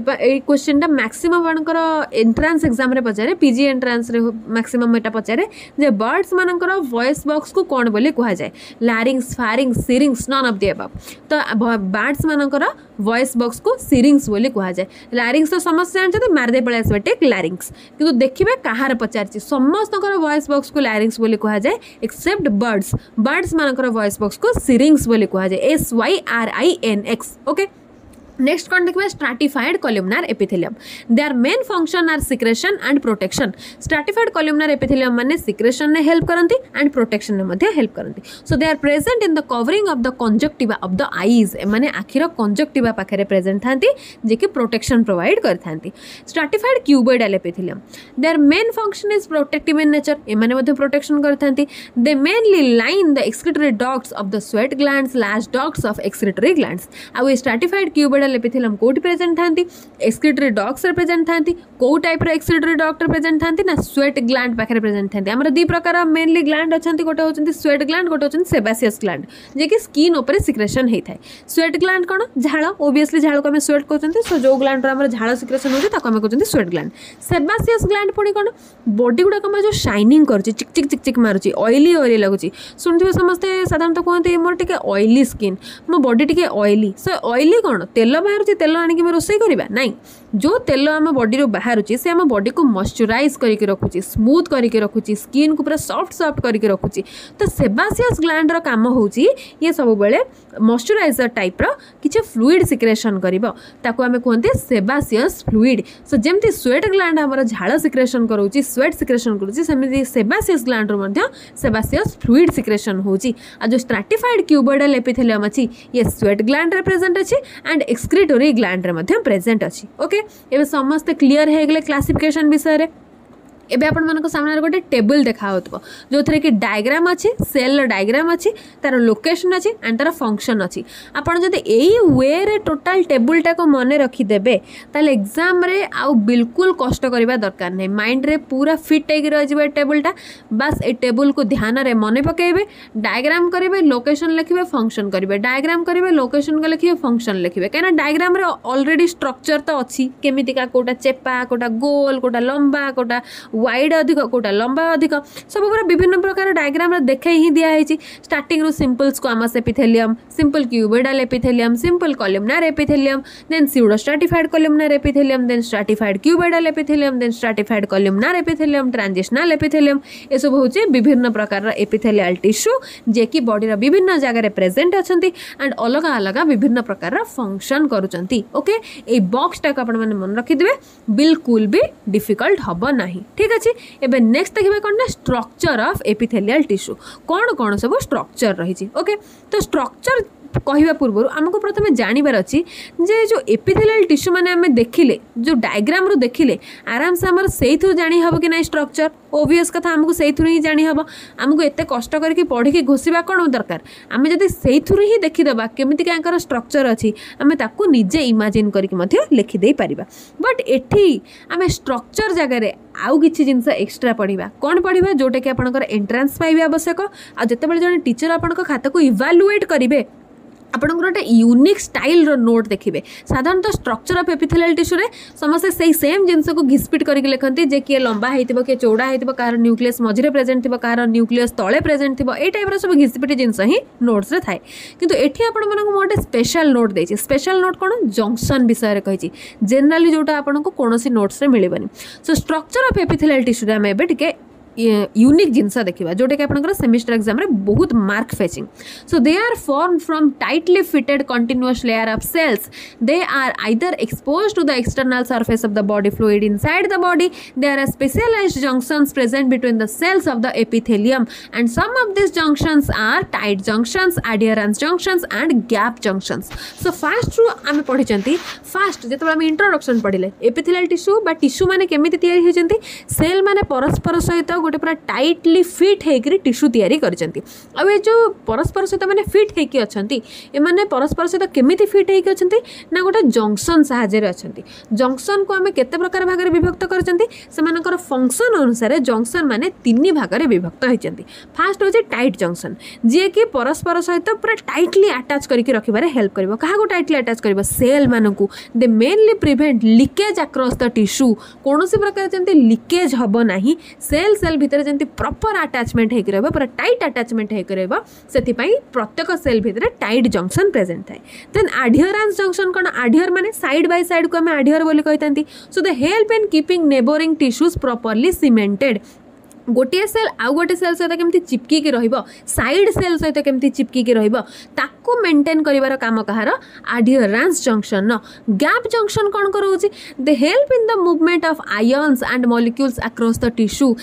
ये क्वेश्चन टा मैक्सिमम मानकर एंट्रांस एग्जाम रे पचारे पीजी एंट्रांस रे मैक्सिमम एटा पचारे जे बर्ड्स मानकर वॉइस बॉक्स को कौन बोली कहा जाए larynx pharynx syrinx none of the above. तो बर्ड्स मानकर वॉइस बॉक्स को सीरिंग्स बोली कहा जाए। लैरिंग्स तो समस्त जानते मारदे पळास बटे लैरिंग्स किंतु देखिबे कहार पचारछि समस्तकर वॉइस बॉक्स को लैरिंग्स बोली कहा जाए एक्सेप्ट बर्ड्स। बर्ड्स मानकर वॉइस बॉक्स को सीरिंग्स बोली कहा जाए S Y R I N X. Okay next कौन देखिए stratified columnar epithelium. Their main function are secretion and protection. Stratified columnar epithelium माने सिक्रेशन में हेल्प करती एंड प्रोटेक्शन में मध्य हेल्प करती। So they are present in the covering of the conjunctiva of the eyes माने आखिर conjunctiva पाखे present था जे कि प्रोटेक्शन प्रोवाइड करती। Stratified cuboidal epithelium their main function is protective in nature एमाने मध्य प्रोटेक्शन करती। They mainly line the excretory ducts of the sweat glands large ducts of excretory glands. आ स्ट्रैटिफाइड क्यूबोइडल एपिथेलियम कोट present थांती excretory ducts present थांती को type रे excretory duct present थांती ना स्वेट ग्लैंड पाखे प्रेजेंट थांती। हमर दी प्रकार मेनली ग्लैंड अछंती गोटे होचंती स्वेट ग्लैंड गोटे होचंती सेबेसियस ग्लैंड जे कि स्किन ऊपर सिक्रेशन हेइ थाए। स्वेट ग्लैंड कोन झाळ ओबियसली झाळ को हम स्वेट कोचंती सो जो ग्लैंड रे हमर झाळ सिक्रेशन होते ताको हम कोचंती स्वेट ग्लैंड। सेबेसियस ग्लैंड पणी कोन बॉडी गुडा हमर जो शाइनिंग करची चिक चिक चिक चिक मारची ऑयली ऑयली लागुची सुनथिबे समस्त साधारणत कोनते मोर टिके ऑयली स्किन मो बॉडी टिके ऑयली सो ऑयली कोन तेल तेल बाहर तेल आनिक रोसई करवा ना जो तेल आम बॉडी रो बाहर से आम बॉडी को मॉइस्चराइज करके रखुची स्मूथ करके रखुची स्किन को पूरा सॉफ्ट सॉफ्ट करके रखुची। तो सेबासियस ग्लैंड रो काम होची ये सब बेले मॉइस्चराइजर टाइप रो किछ फ्लुइड सिक्रेशन करबो ताको आमे कहते सेबासियस फ्लुइड। सो जेमती स्वेट ग्लैंड हमर झाड़ सिक्रेशन करूची स्वेट सिक्रेशन करूची सेमती सेबासियस ग्लैंड रो मध्य सेबासियस फ्लुइड सिक्रेशन होची। आ जो स्ट्रैटिफाइड क्यूबॉइडल एपिथेलियम अछि ये स्वेट ग्लैंड रे प्रेजेंट अछि एंड एक्सक्रीटोरी ग्लैंड रे मध्य प्रेजेंट अछि। ओके एबे समस्ते क्लियर है गले क्लासिफिकेशन विषय रे। एबे आपण मानको सामने गोटे टेबल देखा होतबो जो थरे कि डायग्राम अछि सेल डायग्राम अछि तार लोकेशन अछि एंड तार फंक्शन अछि। आपण जदि एई वे रे टोटल टेबल टा को मने रखी देबे ताले एग्जाम रे आ बिल्कुल कष्ट करबा दरकार नै माइंड रे पूरा फिट आइ रह जेबे टेबल टा। बस ए टेबल को ध्यान रे मने पकेबे डायग्राम करबे लोकेशन लिखिबे फंक्शन करबे डायग्राम करबे लोकेशन को लिखिबे फंक्शन लिखिबे काना डायग्राम रे ऑलरेडी स्ट्रक्चर तो अछि केमिति का कोटा चेपा कोटा गोल कोटा लंबा कोटा वाइड अधिक कोटा लंबा अधिक सब पूरा विभिन्न प्रकार डायग्राम देखा ही दिया है। Starting simple squamous epithelium simple cuboidal epithelium simple columnar epithelium then pseudo stratified columnar epithelium then stratified cuboidal epithelium then stratified columnar epithelium transitional epithelium ये सब होचे विभिन्न प्रकार एपिथेलियल टिश्यू जे कि बॉडी रा विभिन्न जगह प्रेजेंट अछंती एंड अलग अलग विभिन्न प्रकार फंक्शन करूचंती। ओके ए बॉक्स टाक आपण माने मन रखि देबे बिल्कुल भी डिफिकल्ट हबो नाही। ठीक अच्छे एबे नेक्स्ट देखा कौन ना स्ट्रक्चर ऑफ एपिथेलियल टिश्यू कौन कौन सब स्ट्रक्चर रही। ओके तो स्ट्रक्चर कहवा पूर्व आमको प्रथम जानिबार अच्छी जे जो एपिथेलियल टिश्यू माने आमे देखिले जो डायग्राम रो देखिले आराम से हमर सेइथु जानी हबो कि नाही स्ट्रक्चर ओबियस कथा हमको सेइथु ही जानी हबो। आमको एते कष्ट करके पढ़ी के घोषिबा कोन दरकार आमे जदी सेइथु ही देखि देबा केमिति कांकर स्ट्रक्चर अछि आमे ताकू निजे इमेजिन करके मथे लिखि देई परिबा। बट एठी आमे स्ट्रक्चर जगह रे आउ किछि जिंस एक्स्ट्रा पढ़िबा कोन पढ़िबा जोटा कि आपनकर एंट्रेंस पाइबे आवश्यक आ जतेबेले जने टीचर आपनकर खाता को इवालुएट करिवे आपंकर गोटे यूनिक स्टाइल रो नोट देखिए। साधारणतः स्ट्रक्चर ऑफ एपिथेलियल टिश्यू रे समस्त सेम सेम जिनस को घिसपिट करके लिखती जे किए लंबा होती किए चौड़ा हो कहार न्यूक्लियस मझे प्रेजेंट थी कहार न्यूक्लियस तले प्रेजेंट थी ए टाइप सब घिसपिट जिनस ही नोट्स थाए किंतु एठी आपंक गोटे स्पेशल नोट देती स्पेशल नोट कौन जंक्शन विषय कही जेनराली जोटा आपको कौन नोट्स मिलनी। So structure of epithelial tissue रे आम टे यूनिक जिनस देखा जोटा कि आपंकर सेमिस्टर एग्जाम रे बहुत mark fetching. So they are form from tightly fitted continuous layer of cells they are either expose to the external surface of the body fluid inside the body there are specialised junctions present between the cells of the epithelium and some of this junctions are tight junctions adherens junctions and gap junctions. So first रु आम पढ़ी fast जो आम introduction पढ़ले epithelial tissue बा tissue माने केमिति तयारी होचंती सेल माने परस्पर सहित गोटे पूरा टाइटली फिट होकर टिश्यू तैयारी करचंती आ ये जो परस्पर सहित मैंने फिट होकर अच्छे ये परस्पर सहित केमी फिट होकर अच्छे ना गोटे जंक्शन साहाय्य अच्छे। जंक्शन को आम केते प्रकार भाग में विभक्त कर फंक्शन अनुसार जंक्शन माने तीन भाग में विभक्त होती। फास्ट हूँ टाइट जंक्शन जी कि परस्पर सहित पूरा टाइटली आटाच करके रखबार हेल्प कर क्या टाइटली आटाच कर सेल मानू they mainly prevent leakage across the tissue कौन प्रकार जमी लिकेज हम ना सेल सेल भितर जंती प्रॉपर अटैचमेंट होकर रहा पूरा टाइट अटैचमेंट होकर रहा से प्रत्येक सेल भितर टाइट जंक्शन प्रेजेंट थाए। देन एडहेरेंस जंक्शन कौन एडहेयर माने साइड बाय साइड को आम एडहेयर बोली कहते। So they help in keeping neighbouring tissues properly cemented गोटे सेल आउ गोटे सेल सहित केमती चिपकी रहिबो साइड सेल सहित केमती चिपकी रहिबो ताको मेंटेन करिवार काम कहार एडहेरेंस जंक्शन। गैप जंक्शन कौन करोछि they help in the movement of ions and molecules across the tissue.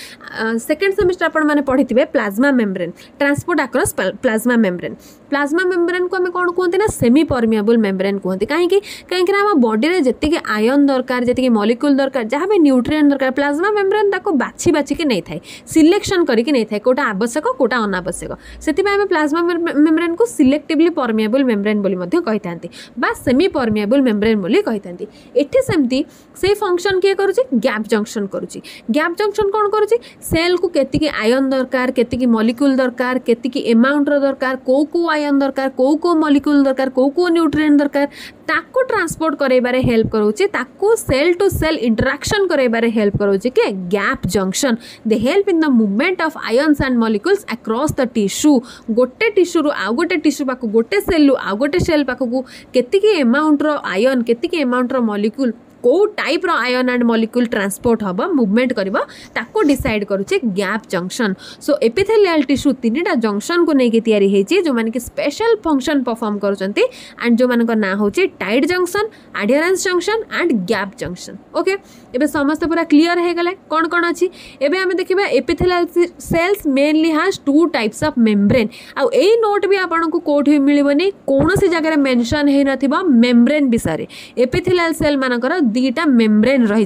Second semester आपण माने पढ़िथिबे plasma membrane transport across plasma membrane plasma membrane को आम कौन कहते ना सेमी परमिएबल मेम्ब्रेन कहते कहीं कहीं आम बॉडी में जी आयन दरकार जी मॉलिक्यूल दरकार जहाँ भी न्यूट्रिएंट दरकार प्लाज्मा मेम्ब्रेन ताको बाछि बाछिके नहीं थाए सिलेक्शन करके नहीं थाए कोटा आवश्यक कोटा अनावश्यक से प्लाज्मा मेम्ब्रेन को सिलेक्टिवली परमिएबल मेम्ब्रेन बोली था सेमी परमिएबल मेम्ब्रेन बोली कहते। एठी सेमती से फंक्शन किए करुच्ची गैप जंक्शन करुच्ची। गैप जंक्शन कौन करुच्ची सेल को केतिकी आयन दरकार केतिकी मॉलिक्यूल दरकार केतिकी अमाउंट दरकार को को आयन दरकार को को मॉलिक्यूल दरकार को को न्यूट्रिएंट दरकार ताको ट्रांसपोर्ट कराइबारे हेल्प करोचे, ताको सेल टू सेल इंटरेक्शन कराइबारे हेल्प करोचे के gap junction. They help in the movement of ions and molecules across the tissue. गोटे टिश्यू रु आउ गोटे टिश्यू पाखु, गोटे सेल रु आउ गोटे सेल पाखु केतिकी अमाउंट रो आयन, केतिकी अमाउंट रो मॉलिक्यूल, को टाइप रो आयन एंड मॉलिक्यूल ट्रांसपोर्ट हम मूवमेंट करबा ताको डिसाइड करूचे gap junction. So epithelial tissue तीनटा जंक्शन को लेके तैयारी हेची जो माने कि स्पेशल फंक्शन परफॉर्म करूचंती एंड जो मानक ना होचे tight junction, adherens junction and gap junction. Okay एबे समस्त पूरा क्लियर हे गेले कोन कोन अछि। एबे हम देखिबा epithelial cells mainly has two types of membrane. आ ए नोट भी आपन को कोठी मिलबनी, कोनोसी जगह मेंशन हे नथिबा मेम्ब्रेन बिसारे। एपिथेलियल सेल मानकर दीटा मेम्ब्रेन रही,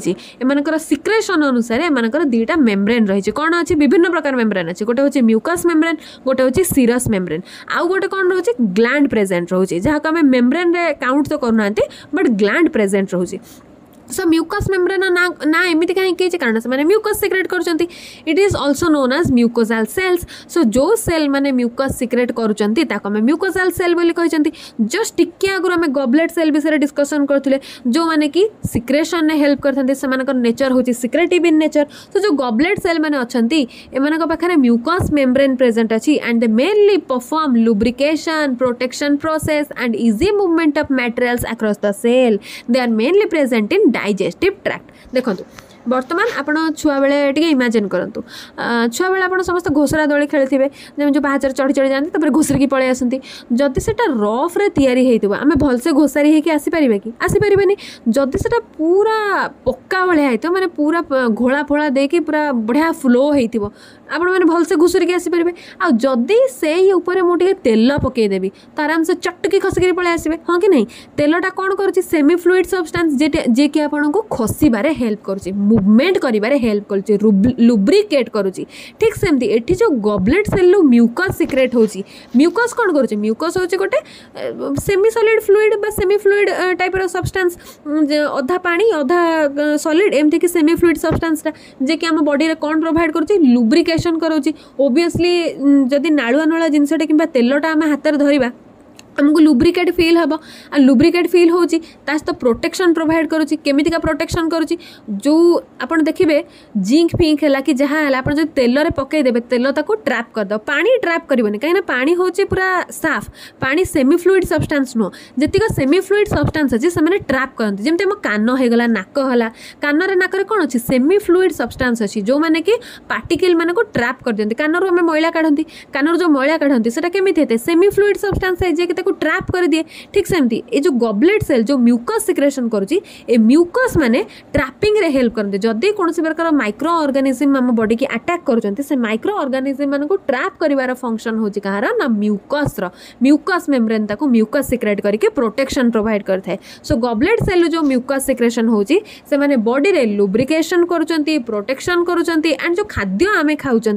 सिक्रेशन अनुसार एमकर दीटा मेम्ब्रेन रही। कौन अच्छे विभिन्न प्रकार मेम्ब्रेन अच्छे, गोटे हूँ म्यूकस मेम्ब्रेन, गोटे हूँ सीरस मेम्ब्रेन, आउ गोटे कौन रोचे ग्लैंड प्रेजेंट रोचे, जहाँक आम मेम्ब्रेन रे काउंट तो करूना बट ग्लैंड प्रेजेंट रोचे। सो म्यूकस मेम्ब्रेन ना ना एमती कहीं कारण से म्यूकस सिक्रेट करचंती। It is also known as mucosal cells. So जो सेल मैंने म्यूकस सिक्रेट करचंती ताको हम म्यूकोसाल सेल बोली कहचंती। जस्ट टिके आगुर हम गब्लेट सेल विषय डिस्कसन करथुले जो माने कि सिक्रेशन में हेल्प करथंती, सेमानकर नेचर होची सिक्रेटिव इन नेचर। सो जो गब्लेट सेल मैंने अछंती एमानक पाखरे म्यूकस मेम्ब्रेन प्रेजेंट अछि and they mainly perform lubrication, protection process and easy movement of materials across the cell. They are mainly present in digestive tract. देखो बर्तमान आपड़ छुआ बेले इमेजिन करूँ, छुआ बेले आप समस्त घोसरा दोली खेली थे, जो पाचर चढ़ी चढ़ी जाते घोसरिकी पलि आसती। जदि से रफ्रे याथ आम भलसे घोसारी होपारे कि आसीपारे, जदि से पूरा पक्का भाया होता मैंने पूरा घोला फोला देकी पूरा बढ़िया फ्लो हो भलसे घुसुरिकी आसीपारे। आ जदि से मुझे तेल पकईदेवी तो आराम से चटकी खसिकी पलि आसवे, हाँ कि नहीं। तेलटा कौन कर सेमी फ्लुइड सब्सटेंस जे कि आपन को खसबारे हेल्प कर, मूवमेंट करिबारे हेल्प करुचे, लुब्रिकेट करुचे। ठीक सेमती एठी जो गब्लेट सेल म्यूकस सिक्रेट होची, म्यूकस कौन करुचे, म्यूकस होची गोटे सेमी सॉलिड फ्लूइड बा सेमी फ्लूइड टाइप रो सब्सटेंस, अधा पानी अधा सॉलिड एमती कि सेमी फ्लूइड सब्सटेंसटा जे कि हम बॉडी रे कौन प्रोवाइड करुचे लुब्रिकेशन करुचे। ओबवियसली जदी नाळुआ नाळुआ जिनसटा किबा तेलटा हम हातरे धरिबा हमको लुब्रिकेट फील हम। आ लुब्रिकेट फील हो सहित प्रोटेक्शन प्रोवाइड करुच्ची, केमिका प्रोटेक्शन करुच्ची। जो आपड़ देखिए जिंक फिंक है कि जहाँ है आप जो तेल में पकईदेवे तेल ट्रैप करदे, पानी ट्रैप करबनी कहीं पानी हूँ पूरा साफ पानी, सेमी फ्लुइड सब्सटेंस नुह। जितक सेमी फ्लुइड सब्सटेंस अच्छे से ट्रैप करते, जमी आम कान होगा नाक है, कान नाक कौन अच्छे सेमी फ्लुइड सब्सटेंस अच्छी जो मैंने कि पार्टिकल मानक ट्रैप कर दिखते। कान आम मैला काढ़ती, कान जो मैला काढ़ती से कमी सेमी फ्लुइड सब्सटेंस है को ट्रैप कर दिए। ठीक सेमती ए जो गब्लेट सेल जो म्यूकस सिक्रेशन करुची ए म्यूकस माने ट्रैपिंग रे हेल्प करते। जदि कौन प्रकार माइक्रो ऑर्गेनिज्म आम बॉडी की अटैक करुँच से माइक्रो ऑर्गेनिज्म मान को ट्रैप कर फंक्शन हो म्यूकस रो, म्यूकस मेम्ब्रेन ताको म्यूकस सिक्रेट करके प्रोटेक्शन प्रोवाइड करता है। सो गब्लेट सेल जो म्यूकस सिक्रेशन होची से माने बॉडी रे लुब्रिकेशन करुँच, प्रोटेक्शन करुँच एंड जो खाद्य आम खाऊँच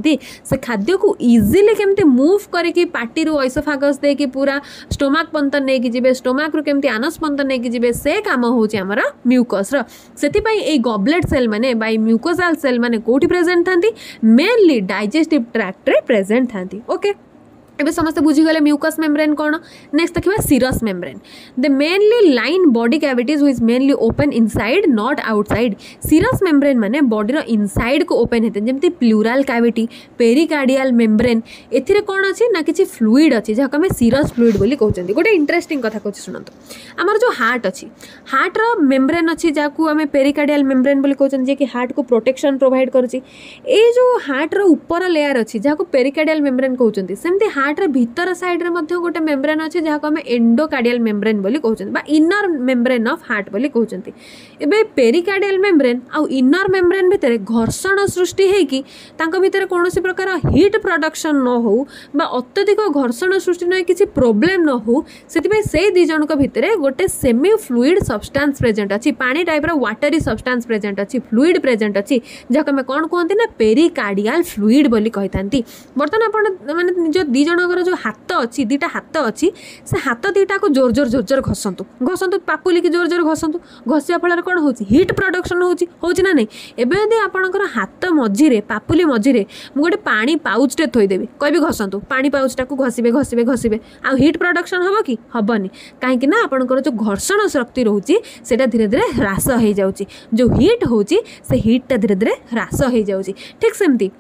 से खाद्य को इजिली केमती मूव करके पार्टी ऐसोफागस देके पूरा स्टोमाक पंत नहीं जब स्टोमाक रु केमती आनस पंत नहीं जब से कम होची हमरा म्यूकस रो। सेतिपाई ए गब्लेट सेल माने बाय म्यूकोसाल सेल माने कोठी प्रेजेंट थांती, मेनली डाइजेस्टिव ट्रैक्ट रे प्रेजेंट थांती। ओके एबे समस्त बुझीगले म्यूकस मेम्ब्रेन कौन। नेक्स्ट देखा serous membrane, they mainly line body cavities हुई is mainly open inside not outside. Serous membrane माने बॉडी रो इनसाइड को ओपन होते जमती प्लूराल कैविटी, पेरिकार्डियल मेम्ब्रेन। एथिरे कौन अच्छे ना कि फ्लूइड अच्छे जहाँ आम सीरस फ्लूइड बोली कहते। गोटे इंटरेस्टिंग कथा कहते शुणतु, आमर जो हार्ट अच्छी हार्ट रो मेम्ब्रेन अच्छी जहाँ आम पेरिकार्डियल मेम्ब्रेन बोली कहते जे कि हार्ट को प्रोटेक्शन प्रोवाइड करुच्ची। ए जो हार्ट रो ऊपर लेयर अच्छी जहाँ पेरिकार्डियल मेम्ब्रेन कहते, सेमती हार्ट हार्टर भितर साइड रे मध्य गोटे मेम्ब्रेन अच्छे जहाँ आम एंडोकार्डियल मेम्ब्रेन बोली कहते बा इनर मेम्ब्रेन ऑफ हार्ट बोली कहते। एबे पेरिकार्डियल मेम्ब्रेन आउ इनर मेम्ब्रेन भितर घर्षण सृष्टि होगी, भितर कौन प्रकार हीट प्रोडक्शन न हो बा अत्यधिक घर्षण सृष्टि न किसी प्रोब्लेम न हो, से दी जन भितर गोटे सेमी फ्लूइड सब्सटेंस प्रेजेंट अच्छी, पानी टाइप वाटरी सब्सटेंस प्रेजेंट अच्छी, फ्लूइड प्रेजेंट अच्छी जहाँ आम कौन कहते ना पेरिकार्डियल फ्लूइड बोली कही था। बर्तमान आप मैंने जो दी जन ଜଣଙ୍କର जो हाथ अच्छी दुटा हाथ अच्छी से हाथ दुटा को जोर जोर जोर जोर घसतु घसतु पापुली की जोर जोर घसतु घसिया फल कौन हो हिट प्रोडक्शन हो ना नहीं एवं यदि आपंकर हाथ मझीरे पापुली मझीरे गोटे पानी पाउचटे थोदेवी कह घसतु पानी पाउचटा को घसबे घसबे घसबे आ हिट प्रोडक्शन हम कि हेनी कहीं आपंकर जो घर्षण शक्ति रोचे से धीरे धीरे ह्रास हो जाऊँगी जो हिट होची से हिट टा धीरे धीरे ह्रास हो जाऊँगी। ठीक सेमती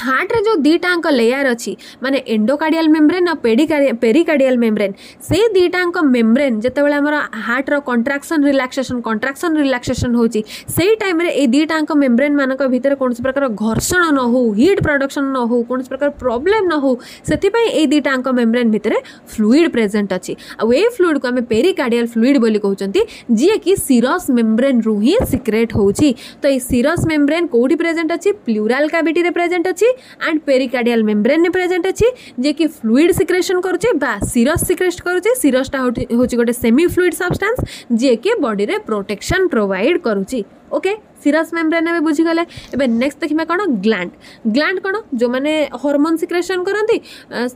हार्ट रे जो दीटांक लेयर अच्छी माने एंडोकार्डियल मेम्ब्रेन और पेडिकार्डियल पेरिकार्डियल मेम्ब्रेन से दीटांक मेम्ब्रेन जेतेबेले हमर हार्ट रो कंट्राक्शन रिलैक्सेशन कंट्राक्शन रिलैक्सेशन होची सेही टाइम रे ए दीटांक मेम्ब्रेन मानक भीतर कोनसे प्रकार घर्षण न हो हीट प्रोडक्शन न हो कोनसे प्रकार प्रॉब्लम न हो सेति पई ए दीटांक मेम्ब्रेन भीतर फ्लूइड प्रेजेंट अच्छी आ ए फ्लूइड को हमें पेरिकार्डियल फ्लूइड बोली कहउचंती जे कि सीरस मेम्ब्रेन रु ही सीक्रेट होची। तो ए सीरस मेम्ब्रेन कोठी प्रेजेंट अच्छी प्लूरल कैविटी रे प्रेजेंट अच्छी एंड पेरिकार्डियल मेम्ब्रेन में प्रेजेंट अच्छी जे कि फ्लूइड सिक्रेशन करुचे बा सीरस सिक्रेट करुचे सीरस टा होची गोटे सेमी फ्लूइड सब्सटेंस जे कि बॉडी रे प्रोटेक्शन प्रोवाइड करुची। ओके सीरस मेम्ब्रेन में बुझीगले। एबे नेक्स्ट देखिबा कोन ग्लैंड ग्लैंड कोन जो माने हार्मोन सिक्रेशन करंती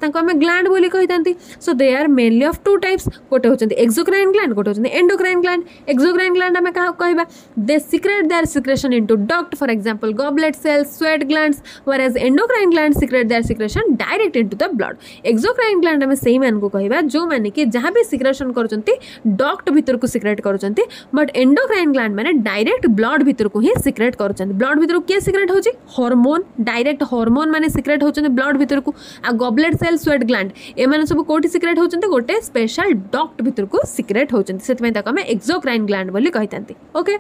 तांको हमें ग्लैंड बोली कहितांती। So they are mainly of two types गोटे होचंती एक्सोक्राइन ग्लैंड गोटे होचंती एंडोक्राइन ग्लैंड। एक्सोक्राइन ग्लैंड हमें का कहबा they secrete their secretion into duct for example goblet cells sweat glands whereas endocrine gland secrete their secretion direct into the blood. Exocrine gland हमें सेही मान को कहबा जो माने कि जहां भी सिक्रेशन करचंती डक्ट भीतर को सिक्रेट करचंती बट एंडोक्राइन ग्लैंड माने डायरेक्ट ब्लड भीतर को ही सिक्रेट करचंद। ब्लड भीतर के सिक्रेट होची हार्मोन डायरेक्ट हार्मोन माने सिक्रेट होचंद ब्लड भीतर को आ गॉबलेट सेल स्वेट ग्लैंड ए माने सब कोठी सिक्रेट होचंद गोटे स्पेशल डक्ट भीतर को सिक्रेट होचंद सेत में ताको हम एक्सोक्राइन ग्लैंड बोली कहतांती। ओके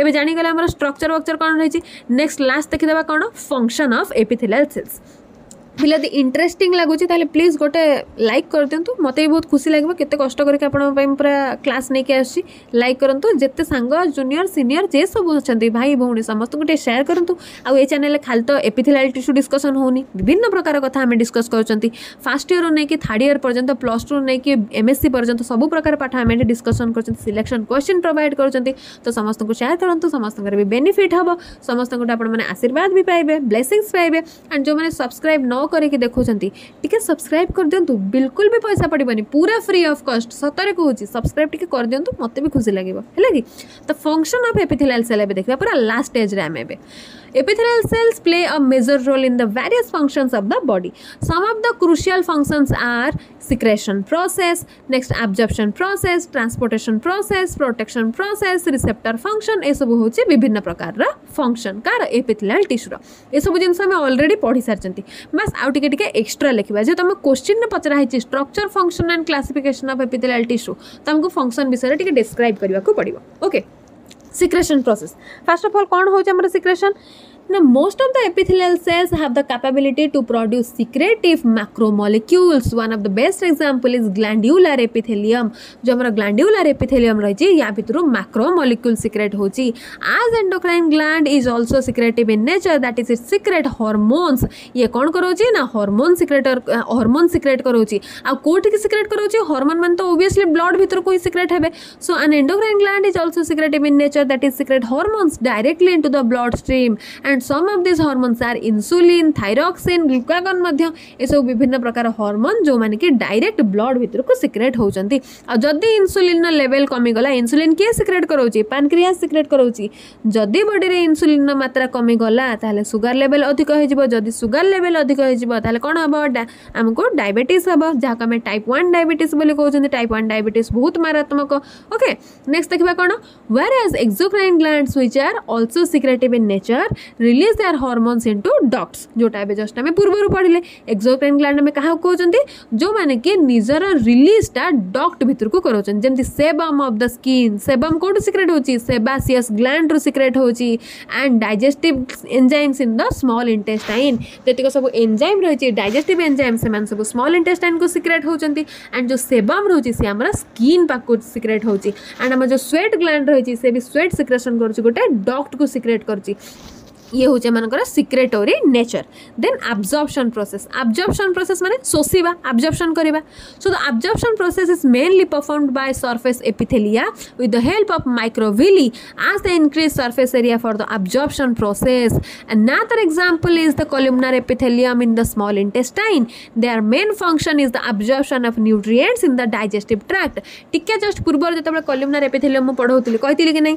एबे जानि गेला हमर स्ट्रक्चर वक्चर कोन रहिची। नेक्स्ट लास्ट देखि देबा कोन function of epithelial cells hello यदि इंटरेस्टिंग लगुच प्लीज गोटे लाइक कर दिंतु मत भी बहुत खुशी लगे केत कष्ट करके पूरा क्लास नहीं आसी लाइक करूँ जिते सांग जूनियर सीनियर जे सब अच्छा भाई भौणी समस्त गोटे शेयर करूँ आ ये चैनल खाली तो एपिथेलियल टिश्यू डिस्कसन होनी विभिन्न प्रकार कथा आम डिस्कस कर फर्स्ट इयर नहीं कि थर्ड इयर पर्यटन प्लस टू नहीं कि एमएससी पर्यटन सब प्रकार पाठ आम डिस्कसन कर सिलेक्शन क्वेश्चन प्रोवाइड कर तो समस्त को शेयर करूँ समस्त भी बेनिफिट हम समस्त आपने आशीर्वाद भी पाइबे ब्लेसिंग्स पाइबे एंड जो मैंने सब्सक्राइब न करके देखुंती टिके सब्सक्राइब कर दिंतु बिल्कुल भी पैसा पड़बनी पूरा फ्री ऑफ कॉस्ट सतरे कहूँ सब्सक्राइब टिके कर दिंतु मत भी खुशी लगे है कि। तो फंक्शन ऑफ एपिथेलियल सेल देखा पूरा लास्ट स्टेज रे आम ए epithelial cells play a major role in the various functions of the body. Some of the crucial functions are secretion process next absorption process transportation process protection process receptor function ए सब होची विभिन्न प्रकार रा function car epithelial tissue रा ए सब जिंस हम already पढ़ी सारचंती बस आउ टिके टिके एक्स्ट्रा लिखबा जे तुम क्वेश्चन ने पचरा हिची structure function and classification of epithelial tissue तुमको फंक्शन विषय रे टिके डिस्क्राइब करबा को पड़िबो। Okay secretion process first of all कौन हो हमर सिक्रेशन ना most of the epithelial cells have the capability to produce secretive macromolecules one of the best example is glandular epithelium जो हमारा ग्लैंडुलर एपिथेलियम रही है या भितर मैक्रोमोलिक्यूल सिक्रेट होची as endocrine gland is also secretive in nature that is its secrete hormones ये कौन करोची ना हार्मोन सिक्रेटर हार्मोन सिक्रेट करोची आ कोठी के सिक्रेट करोची हार्मोन मन तो ऑब्वियसली ब्लड भितर को ही सिक्रेट हेबे। So an endocrine gland is also secretive in nature that is secrete hormones directly into the blood stream and some of this hormones are insulin thyroxine glucagon मध्य ए सब विभिन्न प्रकार हार्मोन जो माने कि डायरेक्ट ब्लड भितर को सिक्रेट होचंती आ जदी इंसुलिन लेवल कमी गला इंसुलिन के सिक्रेट करोची पैनक्रियास सिक्रेट करोची जदी बॉडी रे इंसुलिन न मात्रा कमी गला ताले सुगर लेवल अधिक हो जिवो जदी सुगर लेवल अधिक हो जिवो ताले कोन हबो हमको डायबिटीज हबो जहा को हम टाइप वन डायबिटीज बोली कहउचंती टाइप वन डायबिटीज बहुत मारात्मक। ओके नेक्स्ट देखबा कोन whereas exocrine glands which are also secretive in nature release their hormones into ducts जोटा जस्ट आम पूर्व पढ़ले एक्सोक्राइन ग्लैंड में क्या कहते जो मैंने कि निजर रिलीजटा डक्ट भर को कराँच जमी sebum of the skin sebum कौट सिक्रेट होची सेबासियस ग्लैंड रु सिक्रेट होची and digestive enzymes in the small intestine जैक सब एंजाइम रही डाइजेस्टिव एंजाइम से सब स्मॉल इंटेस्टाइन को सिक्रेट होती एंड जो सेबम रही सी आम स्किन पाक सिक्रेट होची एंड आम जो स्वेट ग्लैंड रही भी स्वेट सिक्रेशन करोटे डक्ट को सिक्रेट कर ये होचे मानकर secretory nature. Then absorption process, absorption process माने सोसिबा अब्जॉर्प्शन करिबा। So the absorption process is mainly performed by surface epithelia with the help of microvilli as the increase surface area for the absorption process. Another example is the columnar epithelium in the small intestine. Their main function is the absorption of nutrients in the digestive tract. टिके just पूर्व जतबे columnar epithelium मु पढौतिले कहितिले कि नै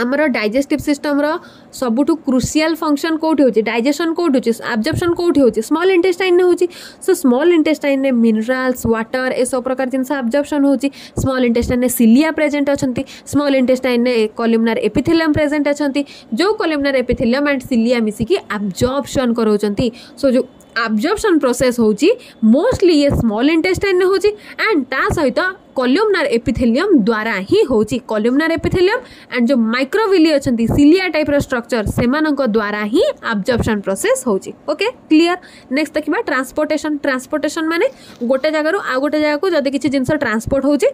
आमर digestive system रो सबुठु crucial function कोठी होची, डाइजेशन कोठी होची, एब्जॉर्प्शन कोठी होची, स्मॉल इंटेस्टाइन ने होची। सो स्मॉल इंटेस्टाइन ने मिनरल्स वाटर ए सब प्रकार जिनसा एब्जॉर्प्शन होची। स्मॉल इंटेस्टाइन ने सिलिया प्रेजेंट अछंती, स्मॉल इंटेस्टाइन ने कोलुमनार एपिथेलियम प्रेजेंट अछंती, जो कोलुमनार एपिथेलियम एंड सिलिया मिसिकी एब्जॉर्प्शन करोचंती। सो जो एब्जॉर्प्शन प्रोसेस होची मोस्टली ये स्मॉल इंटेस्टाइन ने होची एंड ता सहित कोल्यूमनार एपिथेलियम द्वारा ही होची। कोल्यूमनार एपिथेलियम एंड जो माइक्रोविली अछंती सिलिया टाइप रो स्ट्रक्चर सेमानक द्वारा ही एब्जॉर्प्शन प्रोसेस होची। Okay clear. नेक्स्ट देखिबा ट्रांसपोर्टेशन। ट्रांसपोर्टेशन माने गोटे जगह रु आ गोटे जगह को जदी किछि जिंस ट्रांसपोर्ट होची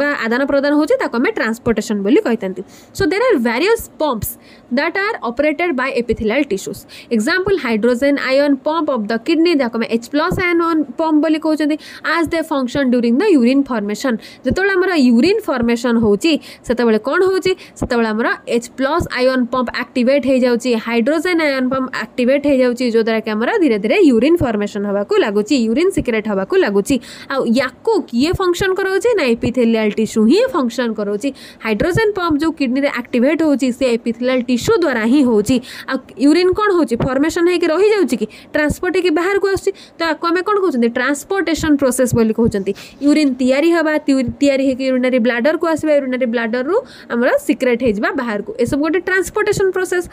बा आदान प्रदान होची ताको हम ट्रांसपोर्टेशन बोली कहतांती। So there are various pumps that are operated by epithelial tissues. Example hydrogen ion pump of the kidney जाको में H+ आयन पंप बोली कहउचंती as they function during the urine formation. जेतबेला हमर यूरिन फॉर्मेशन होची सेतबेला कोन होची सेतबेला हमर H+ आयन पंप एक्टिवेट हे जाउची, हाइड्रोजन आयन पंप एक्टिवेट हे जाउची, जो द्वारा के हमरा धीरे धीरे यूरिन फॉर्मेशन हवा को लागुची, यूरिन सिक्रेट हवा को लागुची। आ याको किए फंक्शन करउची ना एपिथेलियल टिश्यू ही फंक्शन करउची। हाइड्रोजन पंप जो किडनी रे एक्टिवेट होची से एपिथेलियल टिश्यू द्वारा ही होची। आ यूरिन कोन होची फॉर्मेशन हे के रही जाउची कि ट्रांसपोर्ट के बाहर को आसी तो आको हमें कोन कहउचंती ट्रांसपोर्टेशन प्रोसेस बोली कहउचंती। यूरिन तयारी हवा तयारी हे के यूरिनरी ब्लैडर को आसीबा, यूरिनरी ब्लैडर रु हमरा सिक्रेट हे जबा बाहर को। ए सब गोटे ट्रांसपोर्टेशन प्रोसेस।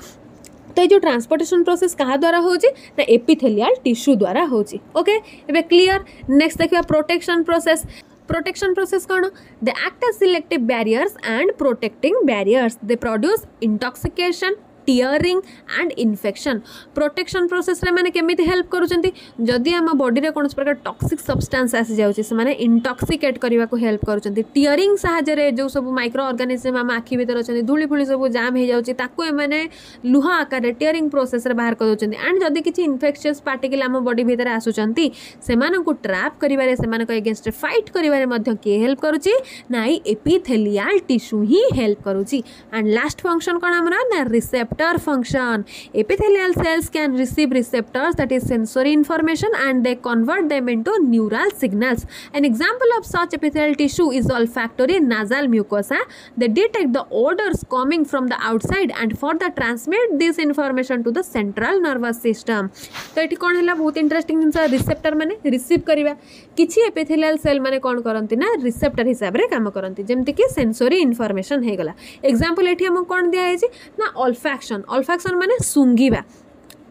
तो ये जो ट्रांसपोर्टेशन प्रोसेस कहाँ द्वारा होची ना एपिथेलियल टिश्यू द्वारा होची। ओके एबे क्लियर। नेक्स्ट देखिबा प्रोटेक्शन प्रोसेस। प्रोटेक्शन प्रोसेस कौन? They act as selective barriers and protecting barriers. They produce intoxication, tearing and infection. Protection process रे माने केमिति हेल्प करूचंती जदी हम बॉडी रे कोन प्रकार टॉक्सिक सब्सटेंस आसी जाउची से माने इंटॉक्सिकेट करबा को हेल्प करूचंती। टियरिंग सहाजे रे जो सब माइक्रो ऑर्गेनिज्म हम आखी भीतर अछंती धूली फुली सब जाम हे जाउची ताको ए माने लुहा आकार रे टियरिंग प्रोसेस रे बाहर करूचंती। एंड जदी किछि इन्फेक्शियस पार्टिकल हम बॉडी भीतर आसुचंती से मानन को ट्रैप करबा रे से मानन को अगेंस्ट फाइट करबा रे मध्य के हेल्प करूची नाई एपिथेलियल टिश्यू ही हेल्प करूची। एंड लास्ट फंक्शन कोन हमरा ना रिसेप्ट function. Epithelial cells can receive receptors, that is sensory information, and they convert them into neural signals. An example of such epithelial tissue is olfactory nasal mucosa. They detect the odors coming from the outside and further transmit this information to the central nervous system. तो ये कौन है बहुत interesting जिनसा receptor माने receive करिबा किछि epithelial cell माने कौन करंती ना रिसेप्टर हिसाब रे काम करंती जेमति कि सेंसरी इन्फॉर्मेशन हे गला। एग्जांपल एठी हम कोन दिया हे जे ना ऑल्फैक्ट ऑल्फैक्शन, ऑल्फैक्शन माने सुंघीबा।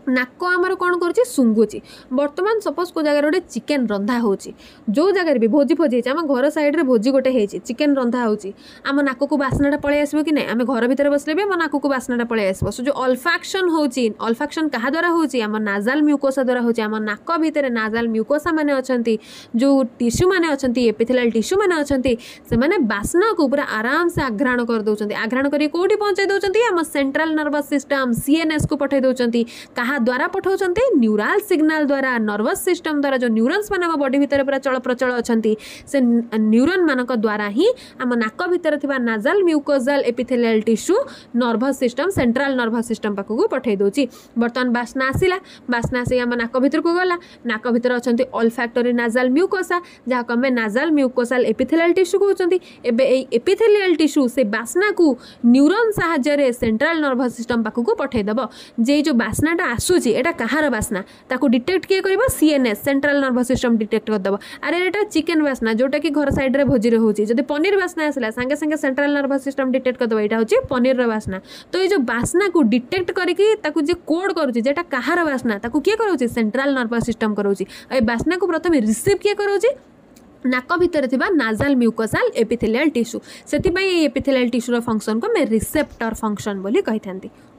नाक आमर कौन कर सुंघुची। बर्तमान सपोज को जगह गोटे चिकेन रंधा होची जो जगह भी भोजी फोजी आम घर साइड रे भोजी गोटे होती चिकेन रंधा होची आम नाक को बासनाटा पलि आसो कि ना आम घर भर बसले भी आम नाक को बासनाटा पलि आसो। सो जो अल्फैक्शन होची अल्फैक्शन क्या द्वारा होची आम नाजाल म्यूकोसा द्वारा होची। आम नाक भितर नाजाल म्यूकोसा मैंने अच्छे जो टिश्यू मैंने अच्छे एपिथेलियल टिश्यू मैंने अच्छे से मैंने बासना को पूरा आराम से आघ्राण कर दौरान आघ्राण कर कौटी पहुँचे दौरान आम सेंट्रल नर्वस सिस्टम सीएनएस को पठे दौरान कहा द्वारा पठाउछन्ते न्यूरल सिग्नल द्वारा। नर्वस सिस्टम द्वारा जो न्यूरन्स माने बॉडी भितर पूरा चल प्रचल अछन्ती से न्यूरन मानक द्वारा ही आम नाक भितर थिबा nasal mucosal epithelial tissue nervous system central nervous system पाखकु पठाई दोची। बर्तन बासना आसिला, बासना से आम नाक भितर को गला, नाक भितर अछन्ती ऑल्फैक्टरी नाजल म्यूकोसा जहा को आम नाजल म्यूकोसल एपिथेलियल टिश्यू कहउछन्ती। एबे ए एपिथेलियल टिश्यू से बासना को न्यूरन सहायता रे सेंट्रल नर्वस सिस्टम पाखकु पठाई देबो। जे जो बासनाटा आसुची एटा कहार बासना ताको डिटेक्ट किए करबा CNS central nervous system detect कर दबो। अरे एटा चिकन बासना जोटा कि घर साइड रे भोजी रे होची जदि पनीर बासना आसला संगे संगे सेंट्रल नर्वस सिस्टम डिटेक्ट कर दबो एटा होची पनीर रे बासना। तो ए जो बासना को डिटेक्ट करके ताको जे कोड करूची जेटा कहार बासना ताको के करउची सेंट्रल नर्वस सिस्टम करउची। ए बासना को प्रथमे रिसीव के करउची नाक भितर नाजाल म्यूकोसाल एपिथेलियल टिश्यू से एपिथेलियल टिश्यूर फंक्शन को मैं रिसेप्टर फंक्शन बोली कही था।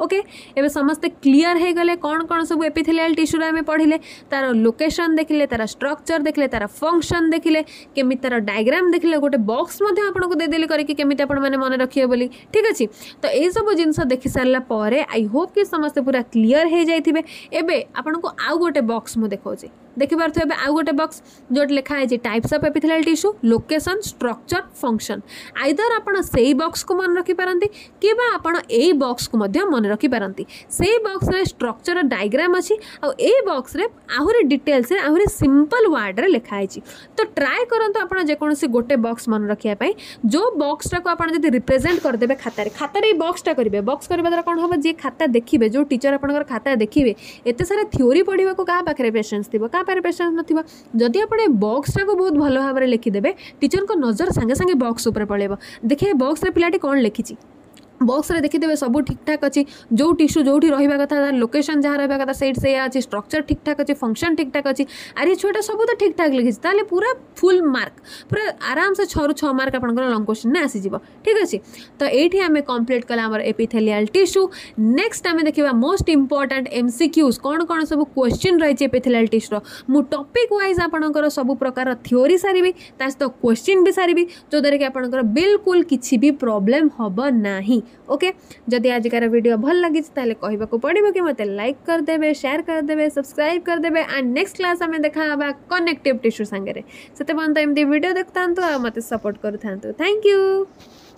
ओके एवं समस्ते क्लीयर हो गले कौन कौन सब एपिथेलियल टिश्यूर आम पढ़ले, तार लोकेशन देखिले, तार स्ट्रक्चर देखिले, तार फंक्शन देखिले, केमी तार डायग्राम देखिले, गोटे बॉक्स आपको देदेली करके केमी आप मन रखिए बोली। ठीक अच्छे तो यही सब जिनस देखि सारापर आई होप कि समस्ते पूरा क्लीयर हो जाइए। एवं आपको आउ गोटे बक्स मुझे देखा देखिपार थे आउ गोटे बक्स जो लिखाई types of epithelial tissue location structure function either आपड़ से बक्स को मन रखिपारती कि यही बक्स को मन रखिपारती। से बक्स रे स्ट्रक्चर डायग्राम अच्छी आक्स आहरी डिटेल्स आहरी सिंपल वार्ड रे लिखाई। तो ट्राए करंतु आपण जेकोसी गोटे बक्स मन रखापी जो बक्सटा को आप रिप्रेजेंट करदे खातार खातार ये बक्सटा करेंगे। बक्स करने द्वारा कौन हम जी खाता देखिए जो टीचर आपंकर खाता देखिए एत सारा थ्योरी पढ़ा क्या पाखे पेसेंस थी क्या पाखे पेसेंस ना जदि आप बक्सटा को बहुत भल भाव में लिखिदेवे टीचर को नजर सांगे सांगे बक्स उपर पड़ेब देखिए बक्स रे पिलाटी कौन लिखी बॉक्स रे देखिदेवे सब ठीक ठाक अच्छी जो टिश्यू जो रहा कथा लोकेशन जहाँ रहा कथा सैट से अच्छी स्ट्रक्चर ठीक ठाक अच्छी फंक्शन ठीक ठाक अच्छी अरे छुआटा सब तो ठीक ठाक लिखी ताले पूरा फुल मार्क पूरा आराम से छह रु छह मार्क आपनकर लॉन्ग क्वेश्चन ने आसीजिवो। ठीक अच्छे तो एठी आम कंप्लीट कला हमर एपिथेलियल टिश्यू। नेक्स्ट आम देखा मोस्ट इंपोर्टाट एमसीक्यूज कौन कौन सब क्वेश्चन रही एपिथेलियल टिश्यूर मु टॉपिक वाइज आपनकर सब प्रकार थ्योरी सारी सहित क्वेश्चन भी सारी जोद्वारा कि आपनकर बिल्कुल किसी भी प्रॉब्लम हम ना। ओके जदि आजिकार वीडियो भल लगी ताले कहबाक पड़ो कि मते लाइक कर देबे, शेयर कर देबे, सब्सक्राइब कर देबे एंड नेक्स्ट क्लास आम देखा कनेक्टिव टिश्यू सांगे से एमती वीडियो देखता मत सपोर्ट करूँ। Thank you.